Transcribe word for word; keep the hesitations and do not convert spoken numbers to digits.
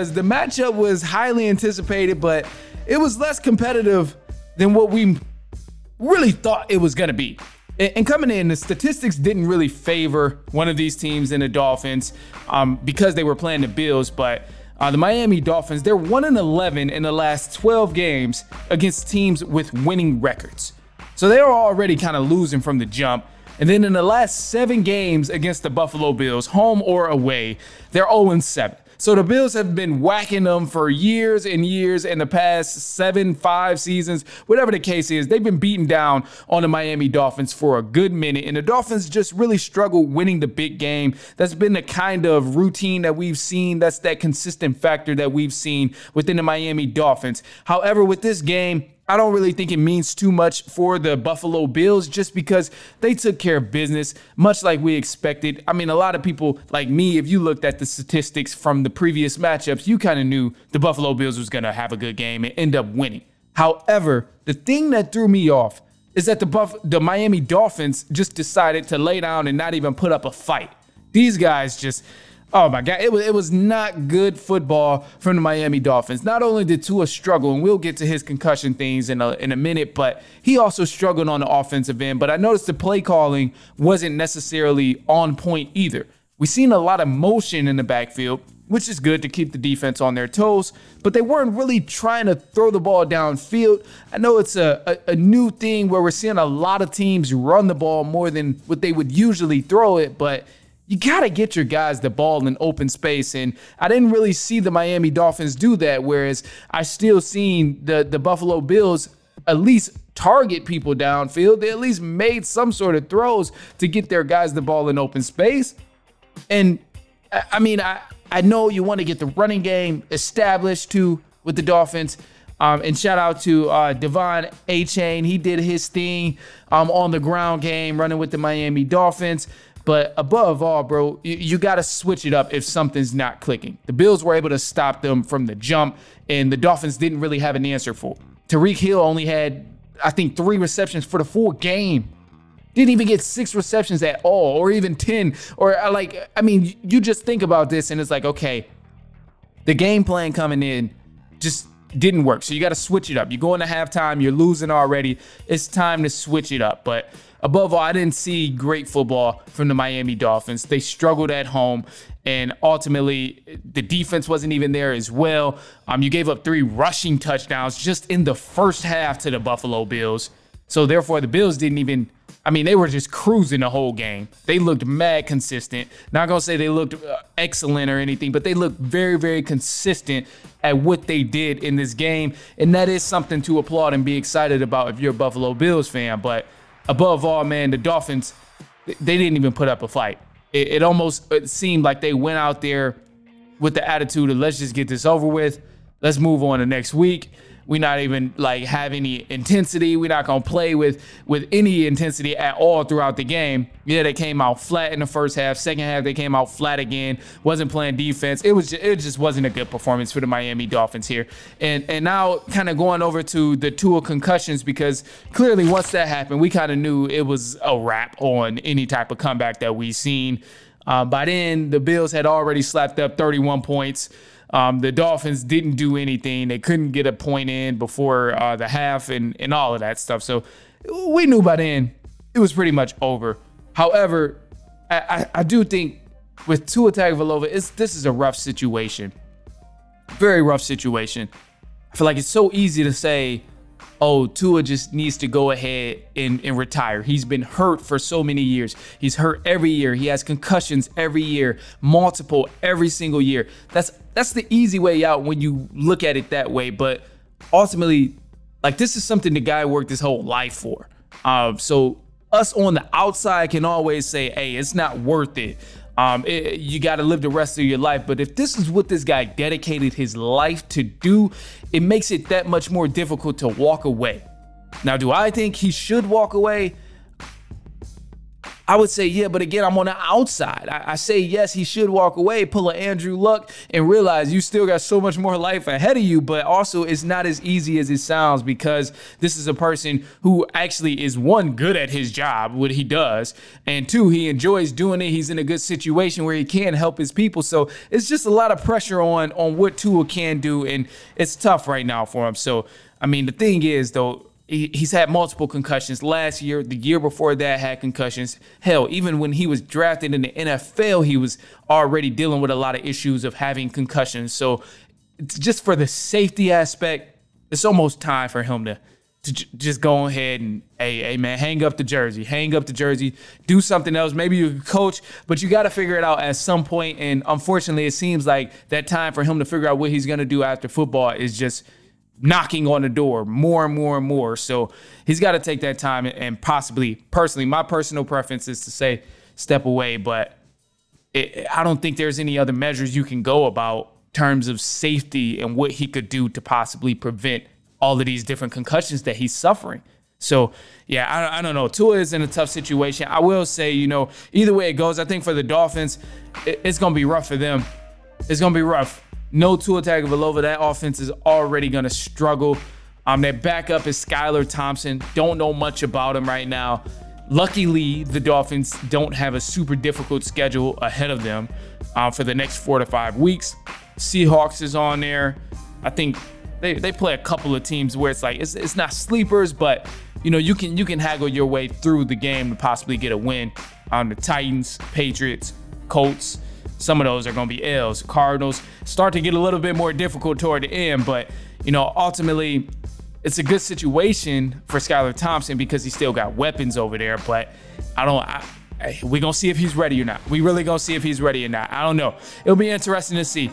As the matchup was highly anticipated, but it was less competitive than what we really thought it was going to be. And coming in, the statistics didn't really favor one of these teams in the Dolphins um, because they were playing the Bills. But uh, the Miami Dolphins, they're one and eleven in the last twelve games against teams with winning records. So they were already kind of losing from the jump. And then in the last seven games against the Buffalo Bills, home or away, they're oh and seven. So the Bills have been whacking them for years and years in the past seven, five seasons, whatever the case is. They've been beaten down on the Miami Dolphins for a good minute. And the Dolphins just really struggle winning the big game. That's been the kind of routine that we've seen. That's that consistent factor that we've seen within the Miami Dolphins. However, with this game, I don't really think it means too much for the Buffalo Bills just because they took care of business, much like we expected. I mean, a lot of people like me, if you looked at the statistics from the previous matchups, you kind of knew the Buffalo Bills was going to have a good game and end up winning. However, the thing that threw me off is that the, Buff the Miami Dolphins just decided to lay down and not even put up a fight. These guys just... oh my God, it was, it was not good football from the Miami Dolphins. Not only did Tua struggle, and we'll get to his concussion things in a, in a minute, but he also struggled on the offensive end. But I noticed the play calling wasn't necessarily on point either. We've seen a lot of motion in the backfield, which is good to keep the defense on their toes, but they weren't really trying to throw the ball downfield. I know it's a, a, a new thing where we're seeing a lot of teams run the ball more than what they would usually throw it, but you got to get your guys the ball in open space. And I didn't really see the Miami Dolphins do that, whereas I still seen the, the Buffalo Bills at least target people downfield. They at least made some sort of throws to get their guys the ball in open space. And, I, I mean, I, I know you want to get the running game established, too, with the Dolphins. Um, and shout out to uh, Devon Achane. He did his thing um, on the ground game, running with the Miami Dolphins. But above all, bro, you, you got to switch it up if something's not clicking. The Bills were able to stop them from the jump, and the Dolphins didn't really have an answer for it. Tariq Hill only had, I think, three receptions for the full game. Didn't even get six receptions at all, or even ten. Or, like, I mean, you just think about this, and it's like, okay, the game plan coming in just didn't work. So you got to switch it up. You're going to halftime, you're losing already. It's time to switch it up. But above all, I didn't see great football from the Miami Dolphins. They struggled at home, and ultimately, the defense wasn't even there as well. Um, you gave up three rushing touchdowns just in the first half to the Buffalo Bills. So therefore, the Bills didn't even, I mean, they were just cruising the whole game. They looked mad consistent. Not going to say they looked excellent or anything, but they looked very, very consistent at what they did in this game. And that is something to applaud and be excited about if you're a Buffalo Bills fan. But above all, man, the Dolphins, they didn't even put up a fight. It, it almost it seemed like they went out there with the attitude of let's just get this over with. Let's move on to next week. We're not even like have any intensity. We're not going to play with with any intensity at all throughout the game. Yeah, they came out flat in the first half. Second half, they came out flat again. Wasn't playing defense. It was just, it just wasn't a good performance for the Miami Dolphins here. And and now kind of going over to the Tua concussions, because clearly once that happened, we kind of knew it was a wrap on any type of comeback that we seen. Uh, by then, the Bills had already slapped up thirty-one points. Um, the Dolphins didn't do anything. They couldn't get a point in before uh, the half and, and all of that stuff. So we knew by then it was pretty much over. However, I, I, I do think with Tua Tagovailoa, it's, this is a rough situation. Very rough situation. I feel like it's so easy to say, oh, Tua just needs to go ahead and, and retire. He's been hurt for so many years. He's hurt every year. He has concussions every year, multiple every single year. That's that's the easy way out when you look at it that way. But ultimately, like, this is something the guy worked his whole life for. Um, so us on the outside can always say, hey, it's not worth it. Um, it, you got to live the rest of your life. But if this is what this guy dedicated his life to do, it makes it that much more difficult to walk away. Now, do I think he should walk away? I would say, yeah, but again, I'm on the outside. I, I say, yes, he should walk away, pull an Andrew Luck, and realize you still got so much more life ahead of you. But also, it's not as easy as it sounds, because this is a person who actually is, one, good at his job, what he does, and two, he enjoys doing it. He's in a good situation where he can help his people. So it's just a lot of pressure on, on what Tua can do, and it's tough right now for him. So, I mean, the thing is, though, he's had multiple concussions last year, the year before that had concussions. Hell, even when he was drafted in the N F L, he was already dealing with a lot of issues of having concussions. So it's just for the safety aspect, it's almost time for him to, to j just go ahead and, hey, hey, man, hang up the jersey, hang up the jersey, do something else. Maybe you can coach, but you got to figure it out at some point. And unfortunately, it seems like that time for him to figure out what he's going to do after football is just knocking on the door more and more and more. So he's got to take that time and possibly, personally, my personal preference is to say step away, but it, I don't think there's any other measures you can go about in terms of safety and what he could do to possibly prevent all of these different concussions that he's suffering. So, yeah, I, I don't know. Tua is in a tough situation. I will say, you know, either way it goes, I think for the Dolphins, it, it's going to be rough for them. It's going to be rough. No Tua Tagovailoa, that offense is already going to struggle. Um, their backup is Skylar Thompson. Don't know much about him right now. Luckily, the Dolphins don't have a super difficult schedule ahead of them uh, for the next four to five weeks. Seahawks is on there. I think they, they play a couple of teams where it's like, it's, it's not sleepers, but you know, you can, you can haggle your way through the game to possibly get a win on um, the Titans, Patriots, Colts. Some of those are going to be L's. Cardinals start to get a little bit more difficult toward the end, but, you know, ultimately it's a good situation for Skylar Thompson because he still got weapons over there, but I don't, I, I, we're going to see if he's ready or not. We really going to see if he's ready or not. I don't know. It'll be interesting to see.